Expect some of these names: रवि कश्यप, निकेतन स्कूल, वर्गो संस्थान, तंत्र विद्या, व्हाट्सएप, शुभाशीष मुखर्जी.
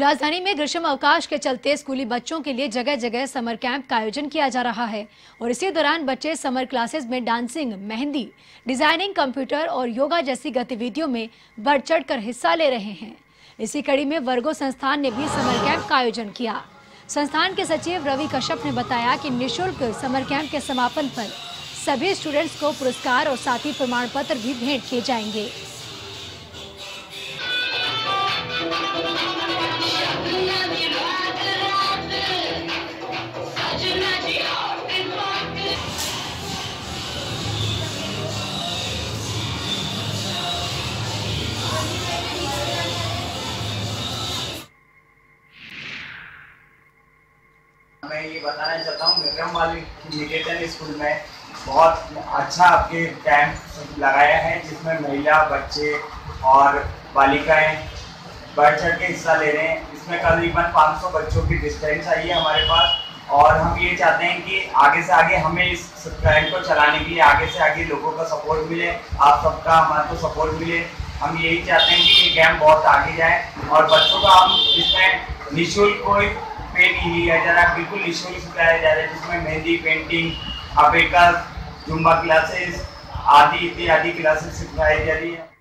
राजधानी में ग्रीष्म अवकाश के चलते स्कूली बच्चों के लिए जगह जगह समर कैंप का आयोजन किया जा रहा है और इसी दौरान बच्चे समर क्लासेस में डांसिंग, मेहंदी, डिजाइनिंग, कंप्यूटर और योगा जैसी गतिविधियों में बढ़ चढ़ कर हिस्सा ले रहे हैं। इसी कड़ी में वर्गो संस्थान ने भी समर कैंप का आयोजन किया। संस्थान के सचिव रवि कश्यप ने बताया कि निःशुल्क समर कैंप के समापन पर सभी स्टूडेंट्स को पुरस्कार और साथी प्रमाण पत्र भी भेंट किए जाएंगे। मैं ये बताना चाहता हूँ वाली निकेतन स्कूल में बहुत अच्छा आपके कैंप लगाया है, जिसमें महिला, बच्चे और बालिकाएं बढ़ चढ़ के हिस्सा ले रहे हैं। इसमें करीबन 500 बच्चों की डिस्टेंस आई है हमारे पास और हम ये चाहते हैं कि आगे से आगे हमें इस कैंप को चलाने के लिए आगे से आगे लोगों का सपोर्ट मिले, आप सबका हमारे को सपोर्ट मिले। हम यही चाहते हैं कि ये कैंप बहुत आगे जाए और बच्चों का हम इसमें निःशुल्क कोई पे नहीं लिया जा रहा, बिल्कुल निःशुल्क सिखाया जा रहा है, जिसमें मेहंदी, पेंटिंग, अपेकस, जुम्बा क्लासेस आदि इत्यादि क्लासेस सिखाई जा रही है।